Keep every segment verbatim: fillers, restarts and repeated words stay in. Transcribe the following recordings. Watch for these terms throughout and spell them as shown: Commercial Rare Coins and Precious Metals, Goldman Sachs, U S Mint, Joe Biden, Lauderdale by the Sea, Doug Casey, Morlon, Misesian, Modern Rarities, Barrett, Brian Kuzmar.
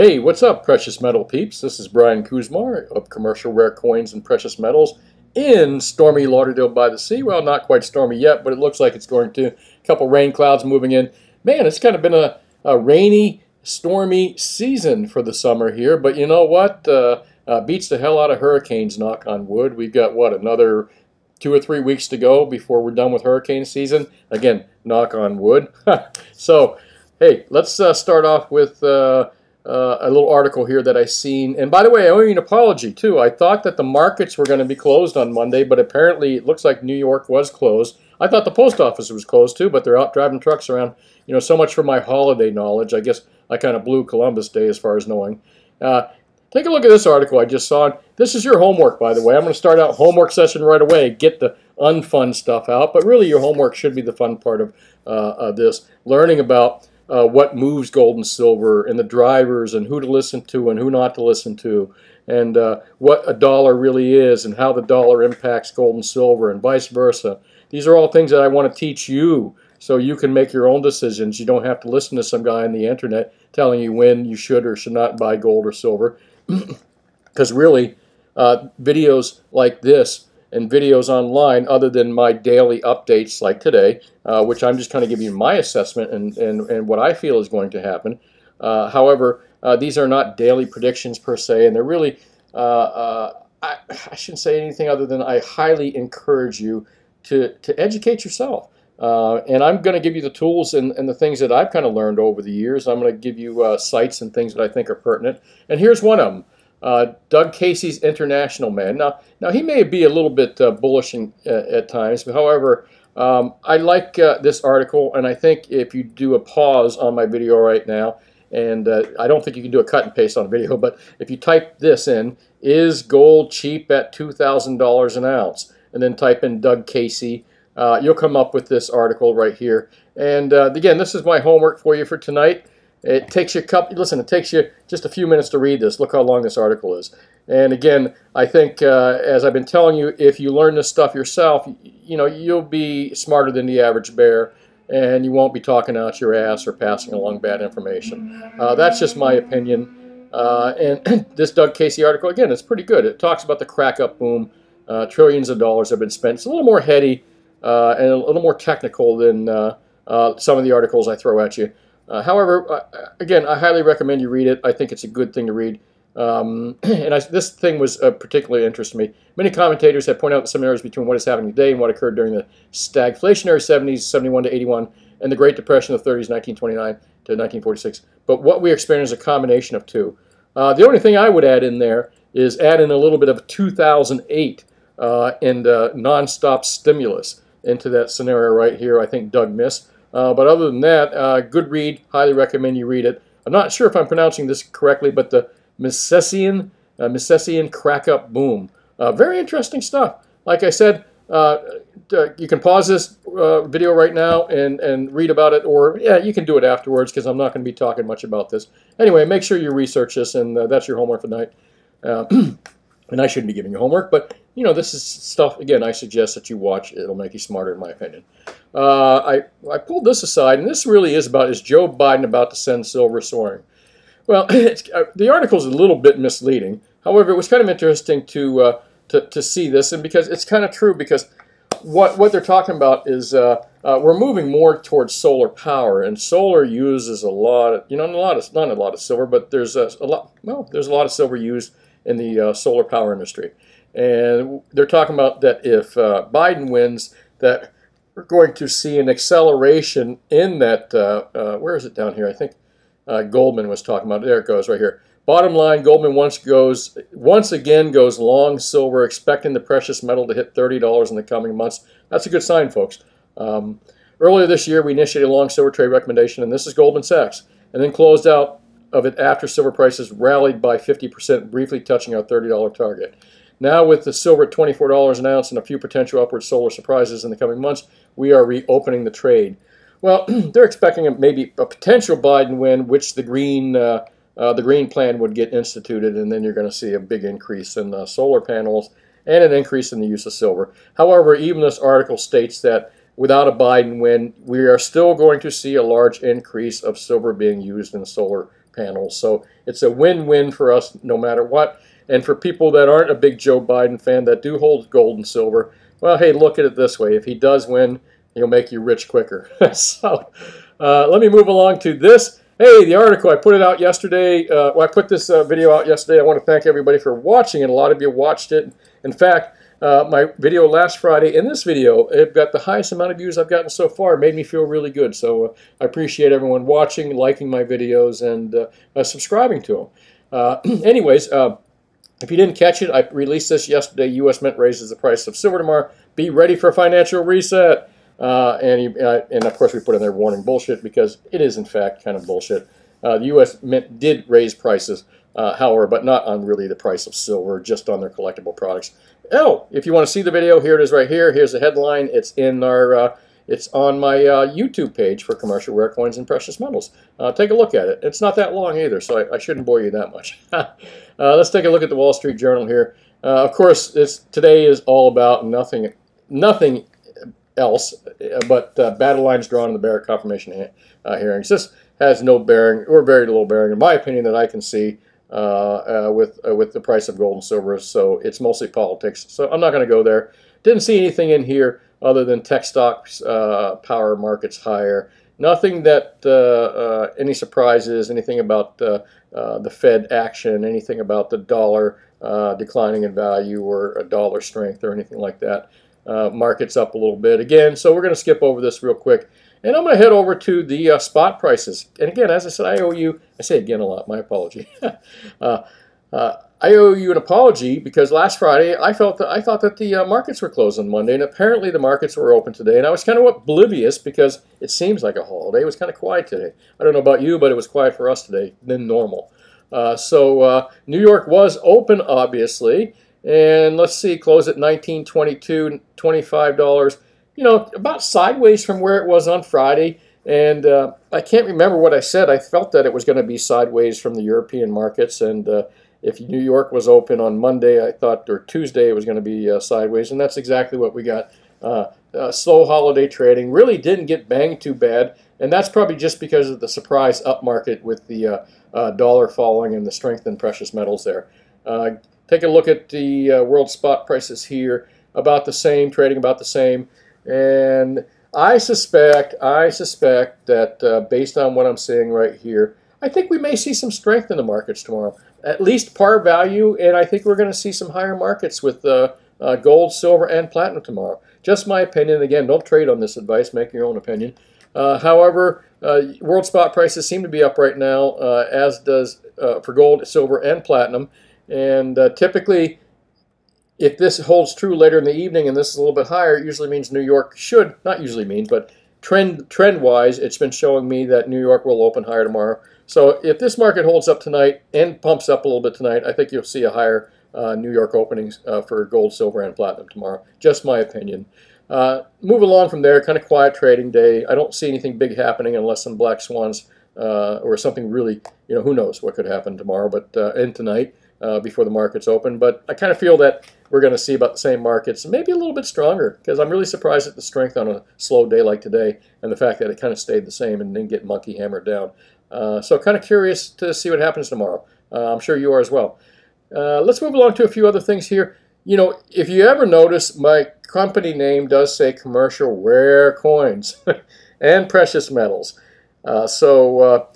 Hey, what's up, precious metal peeps? This is Brian Kuzmar of Commercial Rare Coins and Precious Metals in stormy Lauderdale by the Sea. Well, not quite stormy yet, but it looks like it's going to. A couple rain clouds moving in. Man, it's kind of been a, a rainy, stormy season for the summer here, but you know what? Uh, uh, beats the hell out of hurricanes, knock on wood. We've got, what, another two or three weeks to go before we're done with hurricane season. Again, knock on wood. So, hey, let's uh, start off with... Uh, Uh, a little article here that I seen. And by the way, I owe you an apology, too. I thought that the markets were going to be closed on Monday, but apparently it looks like New York was closed. I thought the post office was closed, too, but they're out driving trucks around. You know, so much for my holiday knowledge. I guess I kind of blew Columbus Day as far as knowing. Uh, take a look at this article I just saw. This is your homework, by the way. I'm going to start out homework session right away. Get the unfun stuff out. But really, your homework should be the fun part of, uh, of this. Learning about... Uh, what moves gold and silver, and the drivers, and who to listen to and who not to listen to, and uh, what a dollar really is, and how the dollar impacts gold and silver, and vice versa. These are all things that I want to teach you so you can make your own decisions. You don't have to listen to some guy on the internet telling you when you should or should not buy gold or silver. Because really, uh, videos like this and videos online, other than my daily updates like today, uh, which I'm just kind of giving you my assessment and, and, and what I feel is going to happen. Uh, however, uh, these are not daily predictions per se, and they're really, uh, uh, I, I shouldn't say anything other than I highly encourage you to, to educate yourself. Uh, and I'm going to give you the tools and, and the things that I've kind of learned over the years. I'm going to give you uh, sites and things that I think are pertinent. And here's one of them. Uh, Doug Casey's International Man. Now, now he may be a little bit uh, bullish in, uh, at times, but however, um, I like uh, this article, and I think if you do a pause on my video right now, and uh, I don't think you can do a cut and paste on a video, but if you type this in, is gold cheap at two thousand dollars an ounce? And then type in Doug Casey, uh, you'll come up with this article right here. And uh, again, this is my homework for you for tonight. It takes you a couple, listen, it takes you just a few minutes to read this. Look how long this article is. And again, I think, uh, as I've been telling you, if you learn this stuff yourself, you, you know, you'll be smarter than the average bear, and you won't be talking out your ass or passing along bad information. Uh, that's just my opinion. Uh, and this Doug Casey article, again, it's pretty good. It talks about the crack-up boom. Uh, trillions of dollars have been spent. It's a little more heady uh, and a little more technical than uh, uh, some of the articles I throw at you. Uh, however, uh, again, I highly recommend you read it. I think it's a good thing to read. Um, and I, this thing was uh, particularly interesting to me. Many commentators have pointed out the similarities between what is happening today and what occurred during the stagflationary seventies, seventy-one to eighty-one, and the Great Depression of the thirties, nineteen twenty-nine to nineteen forty-six. But what we experienced is a combination of two. Uh, the only thing I would add in there is add in a little bit of two thousand eight uh, and uh, nonstop stimulus into that scenario right here. I think Doug missed. Uh, but other than that, uh, good read. Highly recommend you read it. I'm not sure if I'm pronouncing this correctly, but the Misesian, uh, Misesian crack-up boom. Uh, very interesting stuff. Like I said, uh, uh, you can pause this uh, video right now and, and read about it, or yeah, you can do it afterwards because I'm not going to be talking much about this. Anyway, make sure you research this, and uh, that's your homework for the night. Uh, and I shouldn't be giving you homework, but you know, this is stuff, again, I suggest that you watch. It'll make you smarter, in my opinion. Uh, I, I pulled this aside, and this really is about, is Joe Biden about to send silver soaring? Well, it's, uh, the article's a little bit misleading. However, it was kind of interesting to, uh, to, to see this, and because it's kind of true, because what, what they're talking about is uh, uh, we're moving more towards solar power, and solar uses a lot of, you know, not a lot of, not a lot of silver, but there's a, a lot, well, there's a lot of silver used in the uh, solar power industry. And they're talking about that if uh, Biden wins, that we're going to see an acceleration in that, uh, uh, where is it down here? I think uh, Goldman was talking about it. There it goes right here. Bottom line, Goldman once goes once again goes long silver, expecting the precious metal to hit thirty dollars in the coming months. That's a good sign, folks. Um, earlier this year, we initiated a long silver trade recommendation, and this is Goldman Sachs, and then closed out of it after silver prices rallied by fifty percent, briefly touching our thirty dollar target. Now with the silver at twenty-four dollars an ounce and a few potential upward solar surprises in the coming months, we are reopening the trade. Well, they're expecting a, maybe a potential Biden win, which the green, uh, uh, the green plan would get instituted, and then you're going to see a big increase in uh, solar panels and an increase in the use of silver. However, even this article states that without a Biden win, we are still going to see a large increase of silver being used in solar panels. So it's a win-win for us no matter what. And for people that aren't a big Joe Biden fan that do hold gold and silver, well, hey, look at it this way. If he does win, he'll make you rich quicker. So uh, let me move along to this. Hey, the article, I put it out yesterday. Uh, well, I put this uh, video out yesterday. I want to thank everybody for watching, and a lot of you watched it. In fact, uh, my video last Friday and this video, it got the highest amount of views I've gotten so far. It made me feel really good. So uh, I appreciate everyone watching, liking my videos, and uh, uh, subscribing to them. Uh, anyways, uh, if you didn't catch it, I released this yesterday. U S Mint raises the price of silver tomorrow. Be ready for a financial reset. Uh, and, he, uh, and of course we put in there warning bullshit, because it is in fact kind of bullshit. Uh, the U S Mint did raise prices, uh, however, but not on really the price of silver, just on their collectible products. Oh, if you want to see the video, here it is right here. Here's the headline. It's in our, uh, it's on my uh, YouTube page for Commercial Rare Coins and Precious Metals. Uh, take a look at it. It's not that long either, so I, I shouldn't bore you that much. uh, let's take a look at the Wall Street Journal here. Uh, of course, it's, today is all about nothing, nothing else, but uh, battle lines drawn in the Barrett confirmation uh, hearings. This has no bearing, or very little bearing, in my opinion, that I can see uh, uh, with uh, with the price of gold and silver. So it's mostly politics. So I'm not going to go there. Didn't see anything in here other than tech stocks, uh, power markets higher. Nothing that uh, uh, any surprises. Anything about uh, uh, the Fed action. Anything about the dollar uh, declining in value, or a dollar strength, or anything like that. Uh, markets up a little bit again, so we're going to skip over this real quick, and I'm going to head over to the uh, spot prices. And again, as I said, I owe you, I say again a lot, my apology. uh, uh, I owe you an apology, because last Friday I felt that I thought that the uh, markets were closed on Monday, and apparently the markets were open today, and I was kind of oblivious because it seems like a holiday. It was kind of quiet today. I don't know about you, but it was quiet for us today than normal. Uh, so uh, New York was open, obviously. And let's see, close at nineteen twenty-two, twenty-five dollars. You know, about sideways from where it was on Friday. And uh, I can't remember what I said. I felt that it was going to be sideways from the European markets. And uh, if New York was open on Monday, I thought, or Tuesday, it was going to be uh, sideways. And that's exactly what we got. Uh, uh, slow holiday trading. Really didn't get banged too bad. And that's probably just because of the surprise upmarket with the uh, uh, dollar falling and the strength in precious metals there. Uh, Take a look at the uh, world spot prices here. About the same, trading about the same. And I suspect, I suspect that uh, based on what I'm seeing right here, I think we may see some strength in the markets tomorrow. At least par value, and I think we're going to see some higher markets with uh, uh, gold, silver, and platinum tomorrow. Just my opinion. Again, don't trade on this advice. Make your own opinion. Uh, however, uh, world spot prices seem to be up right now, uh, as does uh, for gold, silver, and platinum. And uh, typically, if this holds true later in the evening and this is a little bit higher, it usually means New York should, not usually means, but trend trend-wise, it's been showing me that New York will open higher tomorrow. So if this market holds up tonight and pumps up a little bit tonight, I think you'll see a higher uh, New York openings uh, for gold, silver, and platinum tomorrow. Just my opinion. Uh, move along from there, kind of quiet trading day. I don't see anything big happening unless some black swans uh, or something really, you know, who knows what could happen tomorrow, but uh, and tonight. Uh, before the markets open, but I kind of feel that we're going to see about the same markets, maybe a little bit stronger, because I'm really surprised at the strength on a slow day like today, and the fact that it kind of stayed the same and didn't get monkey hammered down. Uh, so kind of curious to see what happens tomorrow. Uh, I'm sure you are as well. Uh, let's move along to a few other things here. You know, if you ever notice, my company name does say Commercial Rare Coins and Precious Metals. Uh, so... Uh,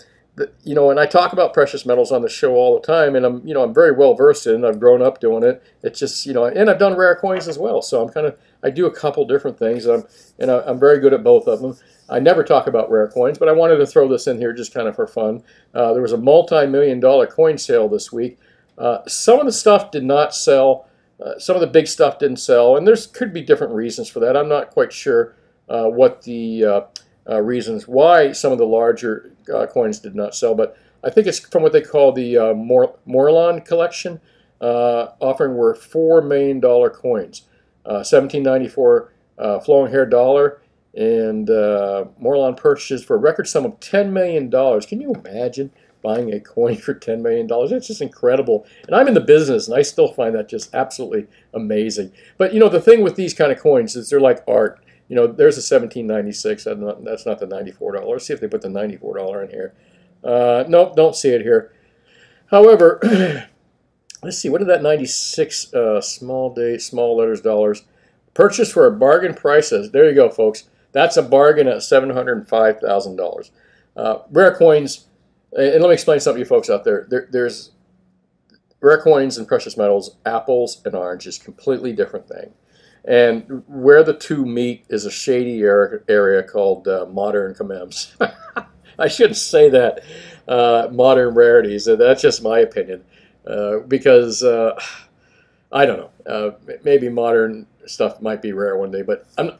You know, and I talk about precious metals on the show all the time, and I'm, you know, I'm very well versed in it. I've grown up doing it. It's just, you know, and I've done rare coins as well. So I'm kind of, I do a couple different things, and I'm, and I'm very good at both of them. I never talk about rare coins, but I wanted to throw this in here just kind of for fun. Uh, there was a multi-million dollar coin sale this week. Uh, some of the stuff did not sell. Uh, some of the big stuff didn't sell, and there's could be different reasons for that. I'm not quite sure uh, what the uh, uh, reasons why some of the larger Uh, coins did not sell, but I think it's from what they call the uh, Mor Morlon collection. Uh, offering were four million dollar coins, uh, seventeen ninety-four uh, flowing hair dollar, and uh, Morlon purchased for a record sum of ten million dollars. Can you imagine buying a coin for ten million dollars? It's just incredible. And I'm in the business, and I still find that just absolutely amazing. But you know, the thing with these kind of coins is they're like art. You know, there's a seventeen ninety-six. That's not the ninety-four dollar. Let's see if they put the ninety-four dollar in here. Uh, nope, don't see it here. However, let's see, what did that ninety-six uh, small day, small letters dollars? Purchase for a bargain price. There you go, folks. That's a bargain at seven hundred five thousand dollars. Uh, rare coins, and let me explain something to you folks out there. there. There's rare coins and precious metals, apples and oranges, completely different thing. And where the two meet is a shady area called uh, Modern Commems. I shouldn't say that, uh, Modern Rarities. That's just my opinion, uh, because uh, I don't know. Uh, maybe modern stuff might be rare one day, but I'm,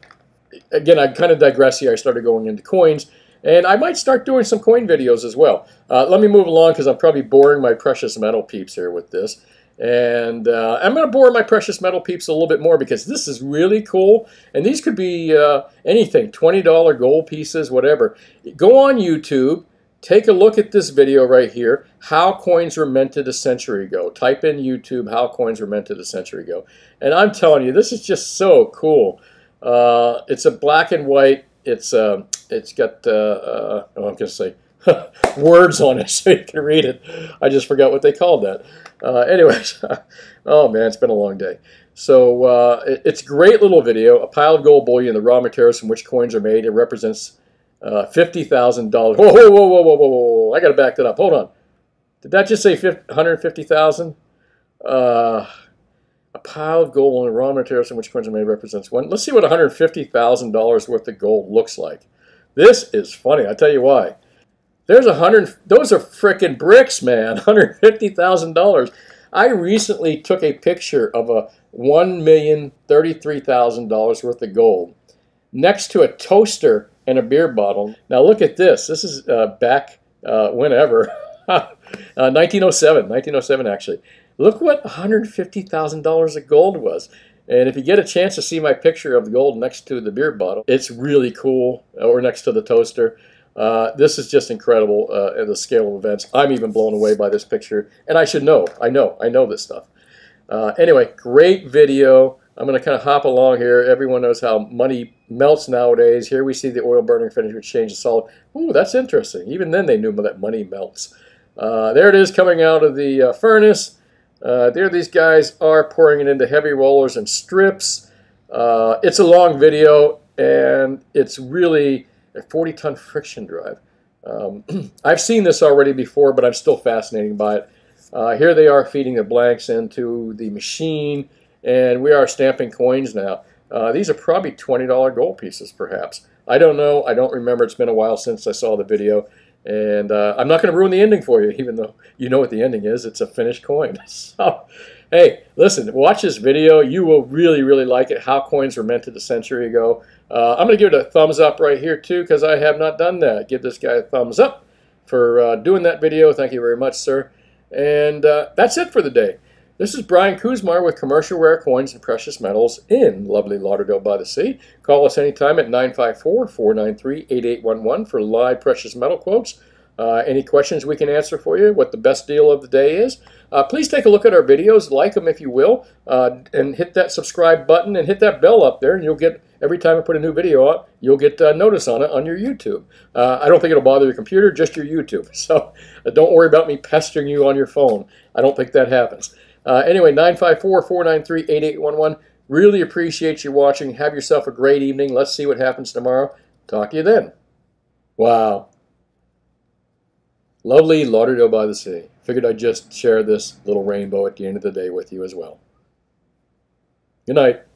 again, I kind of digress here. I started going into coins, and I might start doing some coin videos as well. Uh, let me move along because I'm probably boring my precious metal peeps here with this. And uh, I'm going to bore my precious metal peeps a little bit more because this is really cool. And these could be uh, anything, twenty dollar gold pieces, whatever. Go on YouTube, take a look at this video right here, How Coins Were Minted a Century Ago. Type in YouTube, How Coins Were Minted a Century Ago. And I'm telling you, this is just so cool. Uh, it's a black and white. It's uh, It's got, uh, uh, oh, I'm going to say, words on it so you can read it. I just forgot what they called that. Uh, anyways, oh man, it's been a long day. So uh, it, it's a great little video, a pile of gold bullion, the raw materials from which coins are made. It represents uh, fifty thousand dollars. Whoa, whoa, whoa, whoa, whoa, whoa, whoa, I got to back that up. Hold on. Did that just say one hundred fifty thousand dollars? Uh, a pile of gold and raw materials from which coins are made represents one. Let's see what one hundred fifty thousand dollars worth of gold looks like. This is funny. I'll tell you why. There's a hundred, those are frickin' bricks, man, one hundred fifty thousand dollars. I recently took a picture of a one million thirty-three thousand dollars worth of gold next to a toaster and a beer bottle. Now look at this. This is uh, back uh, whenever, uh, nineteen oh seven, nineteen oh seven actually. Look what one hundred fifty thousand dollars of gold was. And if you get a chance to see my picture of the gold next to the beer bottle, it's really cool, or next to the toaster. Uh, this is just incredible uh, at the scale of events. I'm even blown away by this picture, and I should know. I know. I know this stuff. Uh, anyway, great video. I'm going to kind of hop along here. Everyone knows how money melts nowadays. Here we see the oil-burning finish which changed to solid. Ooh, that's interesting. Even then they knew that money melts. Uh, there it is coming out of the uh, furnace. Uh, there these guys are pouring it into heavy rollers and strips. Uh, it's a long video, and it's really... a forty ton friction drive. Um, I've seen this already before, but I'm still fascinated by it. Uh, here they are feeding the blanks into the machine, and we are stamping coins now. Uh, these are probably twenty dollar gold pieces, perhaps. I don't know. I don't remember. It's been a while since I saw the video, and uh, I'm not going to ruin the ending for you, even though you know what the ending is. It's a finished coin. So, hey, listen, watch this video. You will really, really like it, How Coins Were Minted a Century Ago. Uh, I'm going to give it a thumbs up right here, too, because I have not done that. Give this guy a thumbs up for uh, doing that video. Thank you very much, sir. And uh, that's it for the day. This is Brian Kuzmar with Commercial Rare Coins and Precious Metals in lovely Lauderdale by the Sea. Call us anytime at nine five four, four nine three, eight eight one one for live precious metal quotes. Uh, any questions we can answer for you, what the best deal of the day is. Uh, please take a look at our videos, like them if you will, uh, and hit that subscribe button and hit that bell up there, and you'll get, every time I put a new video up, you'll get uh, notice on it on your YouTube. Uh, I don't think it'll bother your computer, just your YouTube. So uh, don't worry about me pestering you on your phone. I don't think that happens. Uh, anyway, nine five four, four nine three, eight eight one one. Really appreciate you watching. Have yourself a great evening. Let's see what happens tomorrow. Talk to you then. Wow. Lovely Lauderdale by the Sea. Figured I'd just share this little rainbow at the end of the day with you as well. Good night.